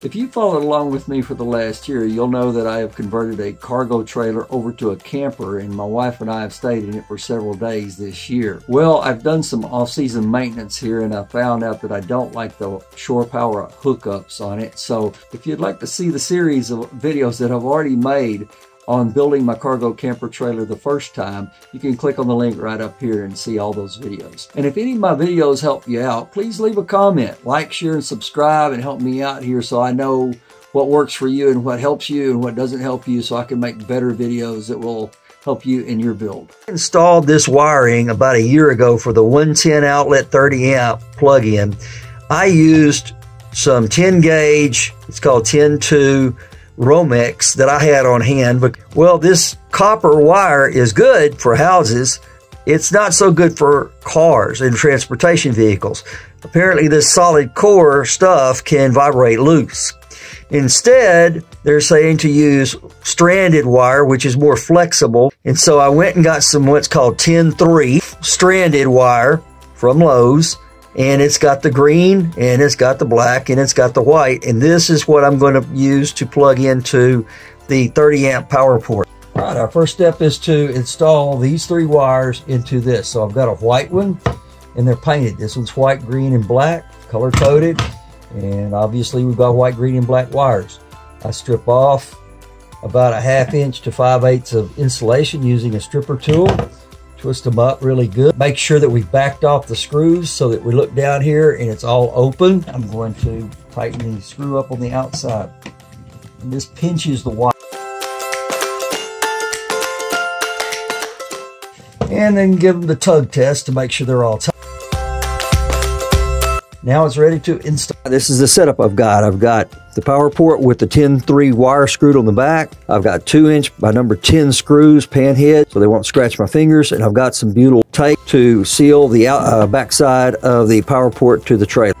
If you followed along with me for the last year, you'll know that I have converted a cargo trailer over to a camper, and my wife and I have stayed in it for several days this year. Well, I've done some off-season maintenance here, and I found out that I don't like the shore power hookups on it. So if you'd like to see the series of videos that I've already made on building my cargo camper trailer the first time, you can click on the link right up here and see all those videos. And if any of my videos help you out, please leave a comment, like, share, and subscribe, and help me out here so I know what works for you and what helps you and what doesn't help you, so I can make better videos that will help you in your build. I installed this wiring about a year ago for the 110 outlet 30 amp plug-in. I used some 10 gauge, it's called 10-2, Romex that I had on hand. Well, this copper wire is good for houses. It's not so good for cars and transportation vehicles. Apparently this solid core stuff can vibrate loose. Instead, they're saying to use stranded wire, which is more flexible. And so I went and got some what's called 10-3 stranded wire from Lowe's. And it's got the green, and it's got the black, and it's got the white. And this is what I'm going to use to plug into the 30 amp power port. All right, our first step is to install these three wires into this. So I've got a white one, and they're painted. This one's white, green, and black, color coded. And obviously we've got white, green, and black wires. I strip off about a 1/2 inch to 5/8 of insulation using a stripper tool. Twist them up really good. Make sure that we backed off the screws so that we look down here and it's all open. I'm going to tighten the screw up on the outside. And this pinches the wire. And then give them the tug test to make sure they're all tight. Now it's ready to install. This is the setup I've got. I've got the power port with the 10-3 wire screwed on the back. I've got 2" by 10 screws, pan head, so they won't scratch my fingers. And I've got some butyl tape to seal the backside of the power port to the trailer.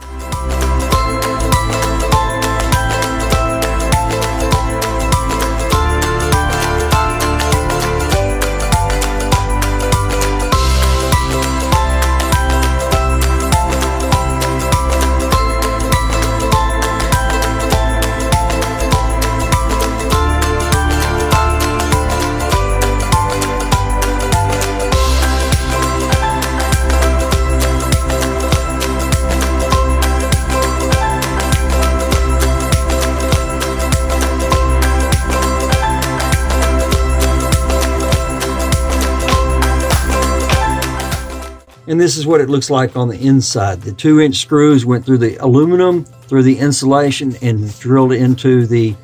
And this is what it looks like on the inside. The 2" screws went through the aluminum, through the insulation, and drilled into the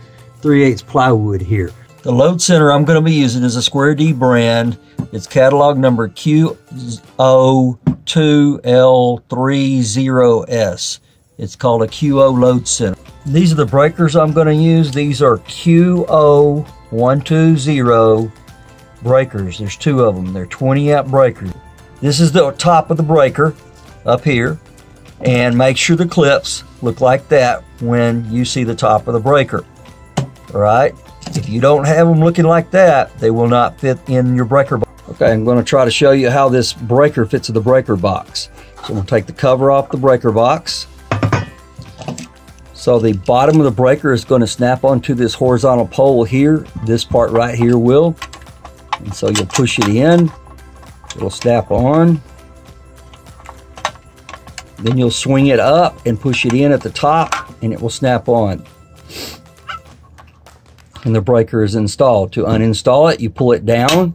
3/8 plywood here. The load center I'm going to be using is a Square D brand. It's catalog number QO2L30S. It's called a QO load center. These are the breakers I'm going to use. These are QO120 breakers. There's two of them. They're 20 amp breakers. This is the top of the breaker up here, and make sure the clips look like that when you see the top of the breaker. All right, if you don't have them looking like that, they will not fit in your breaker box. Okay, I'm going to try to show you how this breaker fits in the breaker box. So I'm going to take the cover off the breaker box. So the bottom of the breaker is going to snap onto this horizontal pole here. This part right here will. And so you'll push it in. It'll snap on. Then you'll swing it up and push it in at the top, and it will snap on. And the breaker is installed. To uninstall it, you pull it down,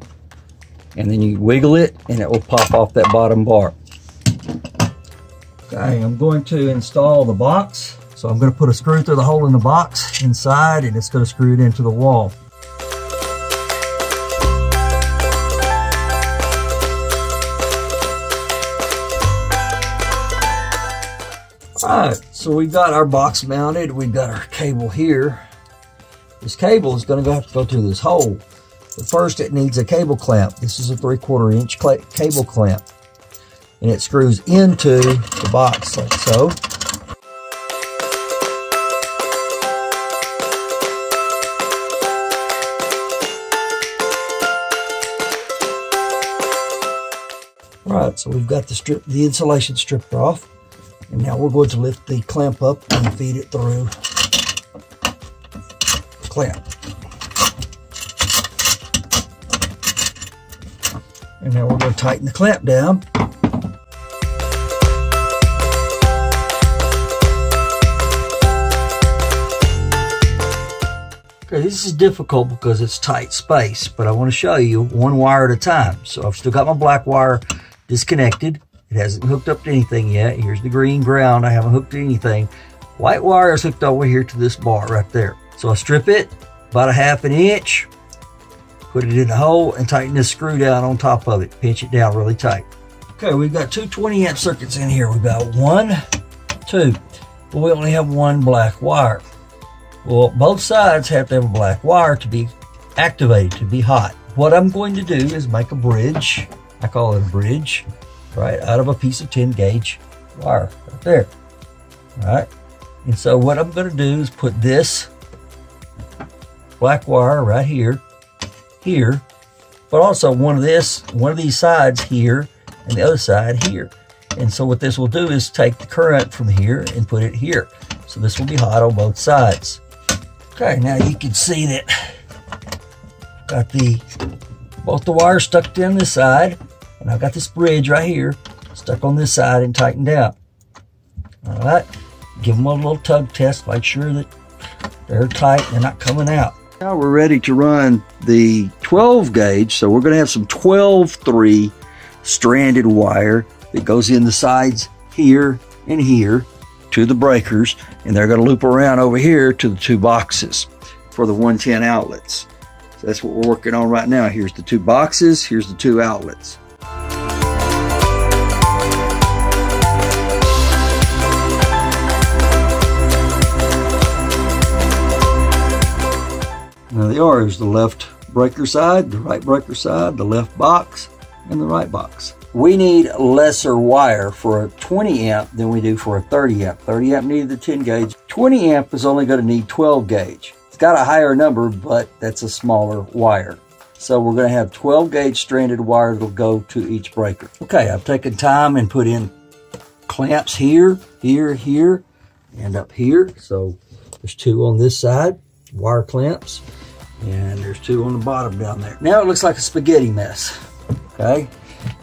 and then you wiggle it, and it will pop off that bottom bar. Okay, I'm going to install the box. So I'm going to put a screw through the hole in the box inside, and it's going to screw it into the wall. All right, so we've got our box mounted. We've got our cable here. This cable is going to have to go through this hole. But first, it needs a cable clamp. This is a 3/4 inch cable clamp. And it screws into the box like so. All right, so we've got the insulation stripped off. And now we're going to lift the clamp up and feed it through clamp. And now we're going to tighten the clamp down. Okay, this is difficult because it's tight space, but I want to show you one wire at a time. So I've still got my black wire disconnected. It hasn't hooked up to anything yet. Here's the green ground. I haven't hooked to anything. White wire is hooked all the way here to this bar right there. So I strip it about a half an inch, put it in the hole, and tighten this screw down on top of it. Pinch it down really tight. Okay, we've got two 20-amp circuits in here. We've got one, two, but we only have one black wire. Well, both sides have to have a black wire to be activated, to be hot. What I'm going to do is make a bridge. I call it a bridge, right, out of a piece of 10-gauge wire right there, all right? And so what I'm going to do is put this black wire right here, here, but also one of these sides here and the other side here. And so what this will do is take the current from here and put it here. So this will be hot on both sides. Okay, now you can see that I've got both the wires stuck down this side, and I've got this bridge right here stuck on this side and tightened out. All right, give them a little tug test, make sure that they're tight and they're not coming out. Now we're ready to run the 12 gauge, so we're gonna have some 12-3 stranded wire that goes in the sides here and here to the breakers, and they're going to loop around over here to the two boxes for the 110 outlets. So that's what we're working on right now. Here's the two boxes, here's the two outlets. Now they are, here's the left breaker side, the right breaker side, the left box, and the right box. We need lesser wire for a 20 amp than we do for a 30 amp. 30 amp needed the 10 gauge. 20 amp is only going to need 12 gauge. It's got a higher number, but that's a smaller wire. So we're going to have 12 gauge stranded wire that'll go to each breaker. Okay, I've taken time and put in clamps here, here, here, and up here. So there's two on this side, wire clamps, and there's two on the bottom down there. Now it looks like a spaghetti mess, okay?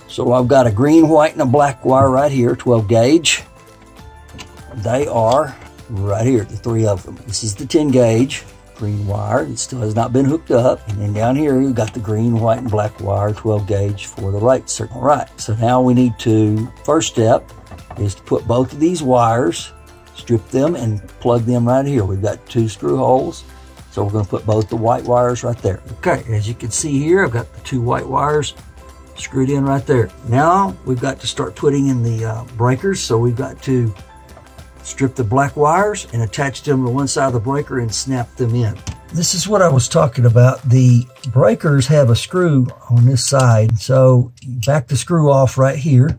So I've got a green, white, and a black wire right here, 12 gauge. They are right here, the three of them. This is the 10 gauge green wire. It still has not been hooked up. And then down here, you've got the green, white, and black wire, 12 gauge for the right circuit. All right, so now we need to, first step is to put both of these wires, strip them, and plug them right here. We've got two screw holes. So we're gonna put both the white wires right there. Okay, as you can see here, I've got the two white wires screwed in right there. Now we've got to start putting in the breakers. So we've got to strip the black wires and attach them to one side of the breaker and snap them in. This is what I was talking about. The breakers have a screw on this side. So back the screw off right here.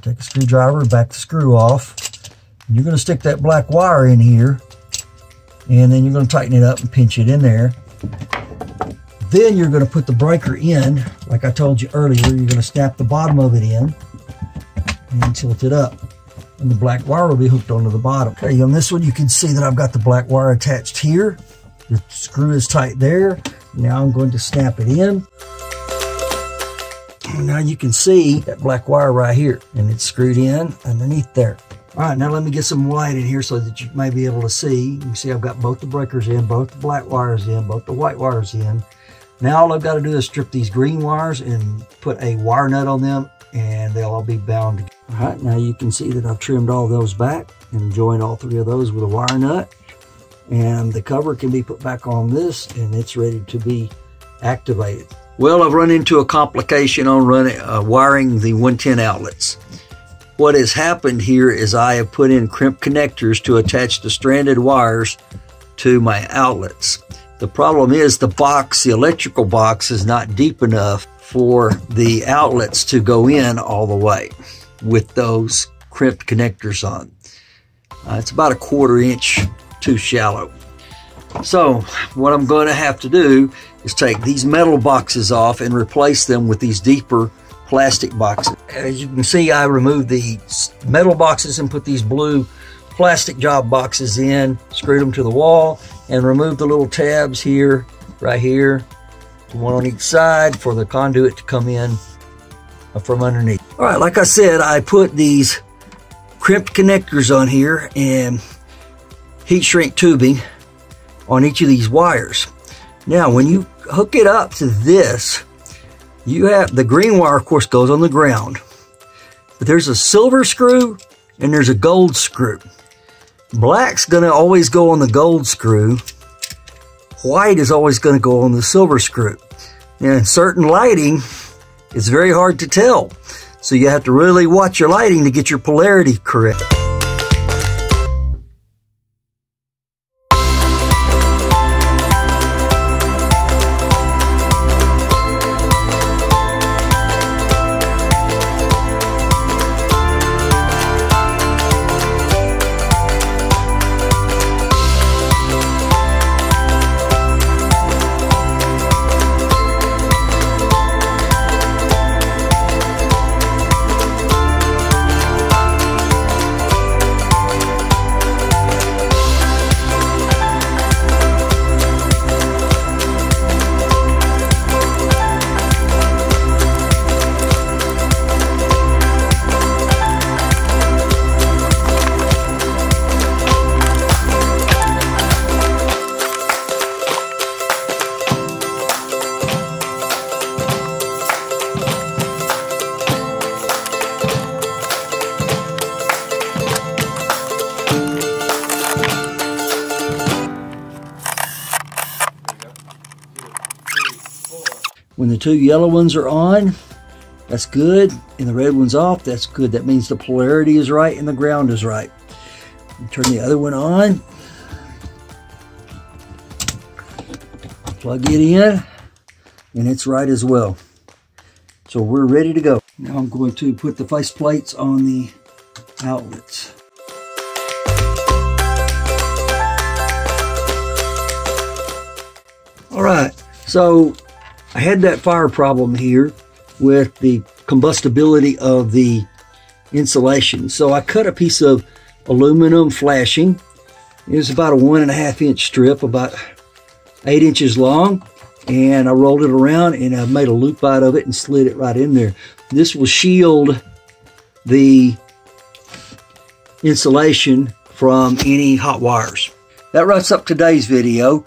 Take a screwdriver, back the screw off. And you're gonna stick that black wire in here, and then you're gonna tighten it up and pinch it in there. Then you're going to put the breaker in, like I told you earlier. You're going to snap the bottom of it in and tilt it up, and the black wire will be hooked onto the bottom. Okay, on this one you can see that I've got the black wire attached here. The screw is tight there. Now I'm going to snap it in. And now you can see that black wire right here, and it's screwed in underneath there. All right, now let me get some light in here so that you may be able to see. You can see I've got both the breakers in, both the black wires in, both the white wires in. Now all I've got to do is strip these green wires and put a wire nut on them, and they'll all be bound together. All right, now you can see that I've trimmed all those back and joined all three of those with a wire nut. And the cover can be put back on this, and it's ready to be activated. Well, I've run into a complication on wiring the 110 outlets. What has happened here is I have put in crimp connectors to attach the stranded wires to my outlets. The problem is the box, the electrical box, is not deep enough for the outlets to go in all the way with those crimped connectors on. It's about a quarter-inch too shallow. So what I'm going to have to do is take these metal boxes off and replace them with these deeper plastic boxes. As you can see, I removed the metal boxes and put these blue plastic job boxes in, screwed them to the wall, and remove the little tabs here, right here, one on each side for the conduit to come in from underneath. All right, like I said, I put these crimped connectors on here and heat shrink tubing on each of these wires. Now, when you hook it up to this, you have the green wire, of course, goes on the ground, but there's a silver screw and there's a gold screw. Black's gonna always go on the gold screw. White is always gonna go on the silver screw. Now, in certain lighting, it's very hard to tell. So you have to really watch your lighting to get your polarity correct. When the two yellow ones are on, that's good, and the red one's off, that's good. That means the polarity is right and the ground is right. Turn the other one on, plug it in, and it's right as well. So we're ready to go. Now I'm going to put the face plates on the outlets. All right, so I had that fire problem here with the combustibility of the insulation. So I cut a piece of aluminum flashing. It was about a 1.5 inch strip, about 8 inches long. And I rolled it around and I made a loop out of it and slid it right in there. This will shield the insulation from any hot wires. That wraps up today's video.